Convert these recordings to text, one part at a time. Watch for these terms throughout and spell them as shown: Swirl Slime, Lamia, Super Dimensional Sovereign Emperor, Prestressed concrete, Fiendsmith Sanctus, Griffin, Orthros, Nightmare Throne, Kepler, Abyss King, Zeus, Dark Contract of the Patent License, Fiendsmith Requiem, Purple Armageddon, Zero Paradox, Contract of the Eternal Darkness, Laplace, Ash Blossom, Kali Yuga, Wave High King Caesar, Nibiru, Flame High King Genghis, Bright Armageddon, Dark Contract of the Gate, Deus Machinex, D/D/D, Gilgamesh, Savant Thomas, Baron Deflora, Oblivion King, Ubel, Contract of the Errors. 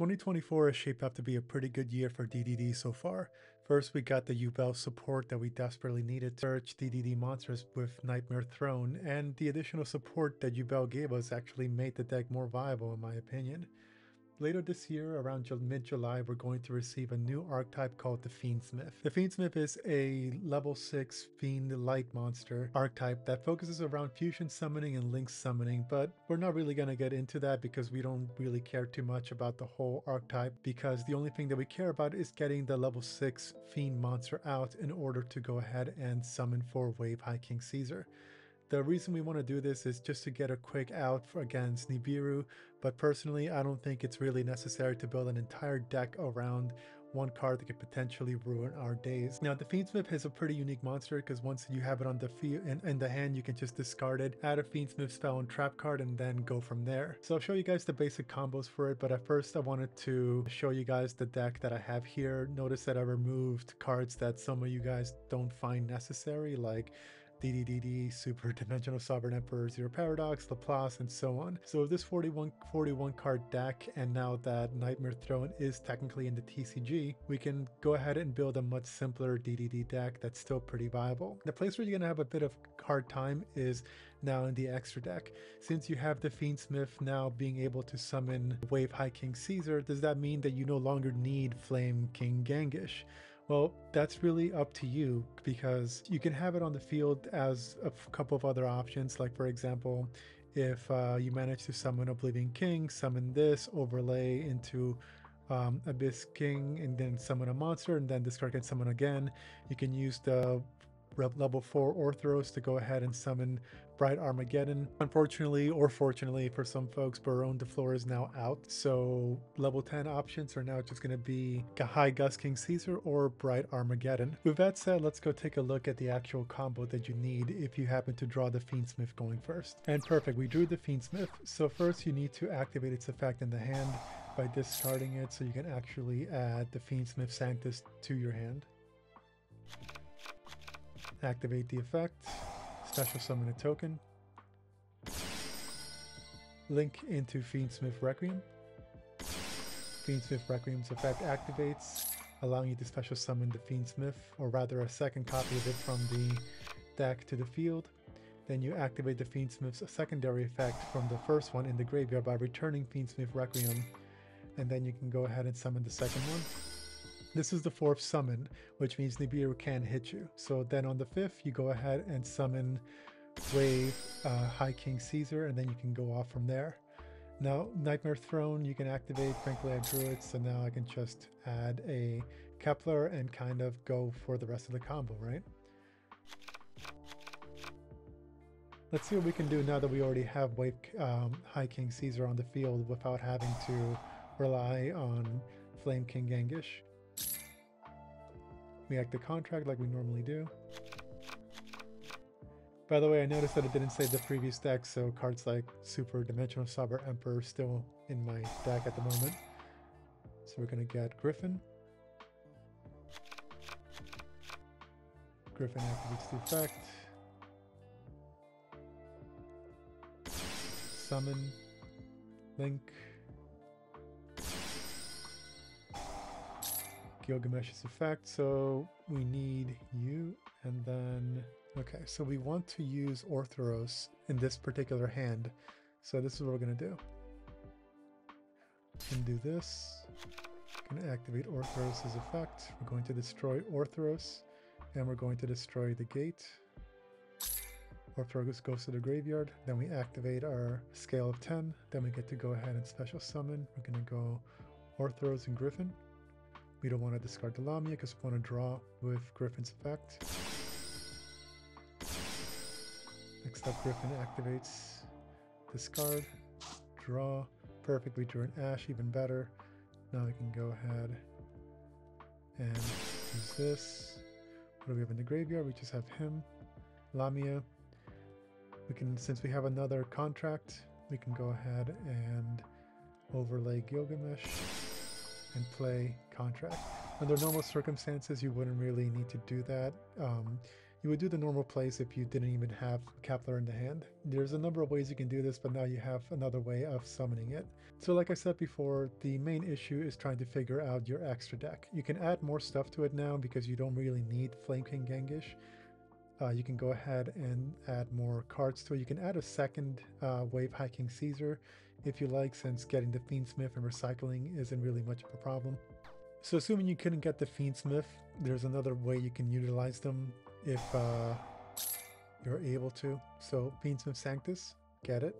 2024 is shaped up to be a pretty good year for D/D/D so far. First, we got the Ubel support that we desperately needed to search D/D/D monsters with Nightmare Throne, and the additional support that Ubel gave us actually made the deck more viable in my opinion. Later this year, around mid-July, we're going to receive a new archetype called the Fiendsmith. The Fiendsmith is a level 6 fiend-like monster archetype that focuses around fusion summoning and link summoning, but we're not really going to get into that because we don't really care too much about the whole archetype, because the only thing that we care about is getting the level 6 fiend monster out in order to go ahead and summon for Wave High King Caesar. The reason we want to do this is just to get a quick out against Nibiru, but personally I don't think it's really necessary to build an entire deck around one card that could potentially ruin our days. Now the Fiendsmith is a pretty unique monster because once you have it on the in the hand, you can just discard it, add a Fiendsmith spell and trap card, and then go from there. So I'll show you guys the basic combos for it, but at first I wanted to show you guys the deck that I have here. Notice that I removed cards that some of you guys don't find necessary, like D/D/D, Super Dimensional Sovereign Emperor, Zero Paradox, Laplace, and so on. So this 41 card deck, and now that Nightmare Throne is technically in the TCG, we can go ahead and build a much simpler D/D/D deck that's still pretty viable. The place where you're going to have a bit of hard time is now in the extra deck. Since you have the Fiendsmith now being able to summon Wave High King Caesar, does that mean that you no longer need Flame King Genghis? Well, that's really up to you, because you can have it on the field as a couple of other options. Like, for example, if you manage to summon Oblivion King, summon this, overlay into Abyss King, and then summon a monster, and then discard and summon again. You can use the level 4 Orthros to go ahead and summon Bright Armageddon. Unfortunately, or fortunately for some folks, Baron Deflora is now out, so level 10 options are now just going to be High Gus King Caesar or Bright Armageddon. With that said, let's go take a look at the actual combo that you need if you happen to draw the Fiendsmith going first. And perfect, we drew the Fiendsmith. So first you need to activate its effect in the hand by discarding it, so you can actually add the Fiendsmith Sanctus to your hand. Activate the effect, special summon a token, link into Fiendsmith Requiem. Fiendsmith Requiem's effect activates, allowing you to special summon the Fiendsmith, or rather a second copy of it from the deck to the field. Then you activate the Fiendsmith's secondary effect from the first one in the graveyard by returning Fiendsmith Requiem, and then you can go ahead and summon the second one. This is the 4th summon, which means Nibiru can hit you. So then on the 5th, you go ahead and summon Wave High King Caesar, and then you can go off from there. Now, Nightmare Throne, you can activate. Frankly, I drew it, so now I can just add a Kepler and kind of go for the rest of the combo, right? Let's see what we can do now that we already have Wave High King Caesar on the field without having to rely on Flame King Genghis. We act the contract like we normally do. By the way, I noticed that it didn't save the previous deck, so cards like Super Dimensional Sovereign Emperor are still in my deck at the moment. So we're going to get Griffin. Griffin activates the effect. Summon. Link. Gilgamesh's effect, so we need you, and then okay, so we want to use Orthros in this particular hand, so this is what we're going to do. We can do this, we're going to activate Orthros's effect, we're going to destroy Orthros, and we're going to destroy the gate. Orthros goes to the graveyard, then we activate our scale of 10, then we get to go ahead and special summon. We're going to go Orthros and Griffin. We don't want to discard the Lamia because we want to draw with Griffin's effect. Next up, Griffin activates, discard, draw. Perfect, we drew an Ash, even better. Now we can go ahead and use this. What do we have in the graveyard? We just have him, Lamia. We can, since we have another contract, we can go ahead and overlay Gilgamesh and play contract. Under normal circumstances, you wouldn't really need to do that. You would do the normal plays if you didn't even have Kepler in the hand. There's a number of ways you can do this, but now you have another way of summoning it. So like I said before, the main issue is trying to figure out your extra deck. You can add more stuff to it now because you don't really need Flame King Genghis. You can go ahead and add more cards to it. You can add a second Wave High King Caesar if you like, since getting the Fiendsmith and recycling isn't really much of a problem. So assuming you couldn't get the Fiendsmith, there's another way you can utilize them if you're able to. So Fiendsmith Sanctus, get it.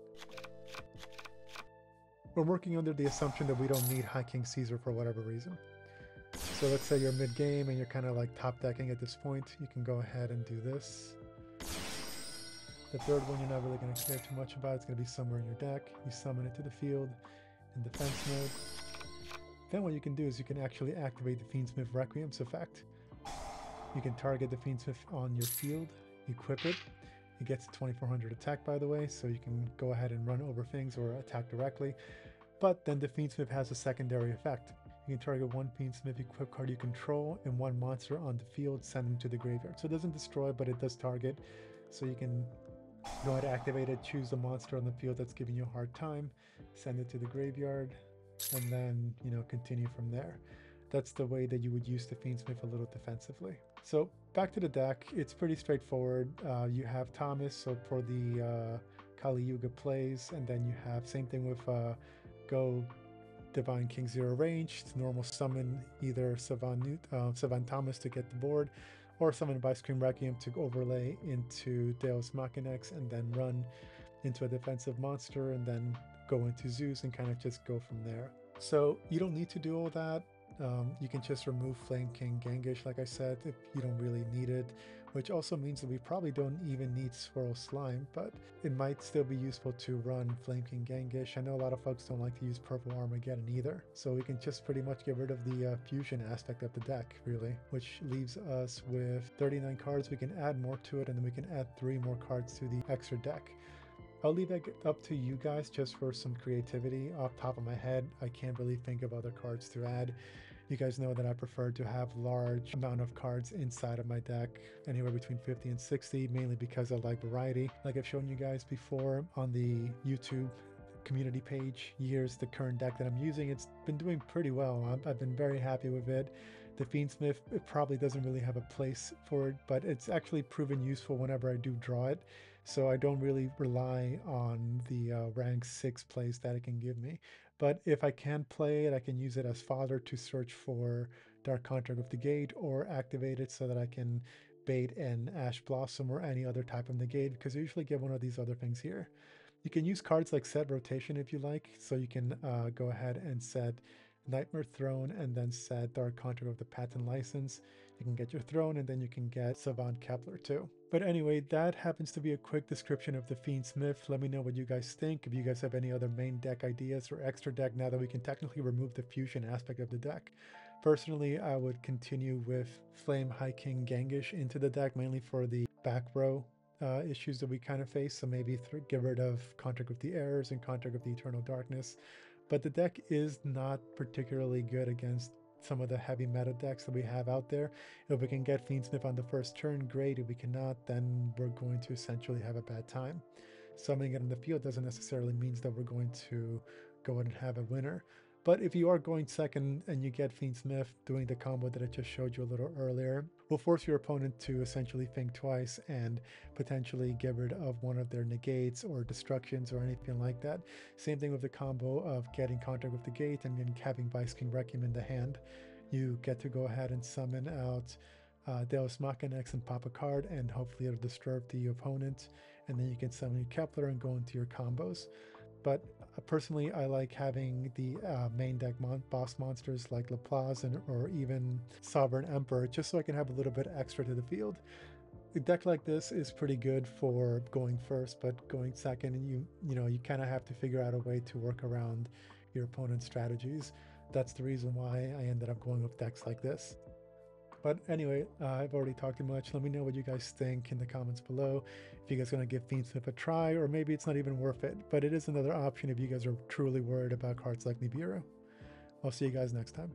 We're working under the assumption that we don't need High King Caesar for whatever reason. So let's say you're mid-game and you're kind of like top decking at this point. You can go ahead and do this. The third one you're not really going to care too much about. It's going to be somewhere in your deck. You summon it to the field in defense mode. Then what you can do is you can actually activate the Fiendsmith Requiem's effect. You can target the Fiendsmith on your field, equip it. It gets 2400 attack, by the way, so you can go ahead and run over things or attack directly. But then the Fiendsmith has a secondary effect. You can target one Fiendsmith equipped card you control and one monster on the field, send them to the graveyard. So it doesn't destroy, but it does target. So you can go ahead and activate it, choose the monster on the field that's giving you a hard time, send it to the graveyard, and then, you know, continue from there. That's the way that you would use the Fiendsmith a little defensively. So back to the deck, it's pretty straightforward. You have Thomas, so for the Kali Yuga plays, and then you have same thing with Go Divine King Zero range, normal summon either Savant Thomas to get the board, or summon Ice Cream Rakium to overlay into Deus Machinex and then run into a defensive monster and then go into Zeus and kind of just go from there. So you don't need to do all that. You can just remove Flame King Genghis, like I said, if you don't really need it, which also means that we probably don't even need Swirl Slime, but it might still be useful to run Flame King Genghis. I know a lot of folks don't like to use Purple Armageddon either, so we can just pretty much get rid of the fusion aspect of the deck, really, which leaves us with 39 cards. We can add more to it, and then we can add 3 more cards to the extra deck. I'll leave it up to you guys just for some creativity. Off the top of my head, I can't really think of other cards to add. You guys know that I prefer to have large amount of cards inside of my deck, anywhere between 50 and 60, mainly because I like variety. Like I've shown you guys before on the YouTube community page, here's the current deck that I'm using. It's been doing pretty well. I've been very happy with it. The Fiendsmith, it probably doesn't really have a place for it, but it's actually proven useful whenever I do draw it. So I don't really rely on the rank 6 plays that it can give me. But if I can play it, I can use it as fodder to search for Dark Contract of the Gate or activate it so that I can bait an Ash Blossom or any other type of negate, because you usually get one of these other things here. You can use cards like set rotation if you like, so you can go ahead and set Nightmare Throne and then set Dark Contract of the Patent License. You can get your throne and then you can get Savant Kepler too. But anyway, that happens to be a quick description of the Fiendsmith. Let me know what you guys think. If you guys have any other main deck ideas or extra deck now that we can technically remove the fusion aspect of the deck. Personally, I would continue with Flame High King Genghis into the deck, mainly for the back row issues that we kind of face, so maybe get rid of Contract of the Errors and Contract of the Eternal Darkness. But the deck is not particularly good against some of the heavy meta decks that we have out there. If we can get Fiendsmith on the first turn, great. If we cannot, then we're going to essentially have a bad time. Summoning it on the field doesn't necessarily mean that we're going to go in and have a winner. But if you are going second and you get Fiendsmith doing the combo that I just showed you a little earlier, will force your opponent to essentially think twice and potentially get rid of one of their negates or destructions or anything like that. Same thing with the combo of getting Contract with the Gate and then having Vice King Requiem in the hand. You get to go ahead and summon out Deus Machinex and pop a card, and hopefully it'll disturb the opponent, and then you can summon your Kepler and go into your combos. But personally, I like having the main deck boss monsters like Laplace or even Sovereign Emperor, just so I can have a little bit extra to the field. A deck like this is pretty good for going first, but going second, and you kind of have to figure out a way to work around your opponent's strategies. That's the reason why I ended up going with decks like this. But anyway, I've already talked too much. Let me know what you guys think in the comments below. If you guys are going to give Fiendsmith a try, or maybe it's not even worth it. But it is another option if you guys are truly worried about cards like Nibiru. I'll see you guys next time.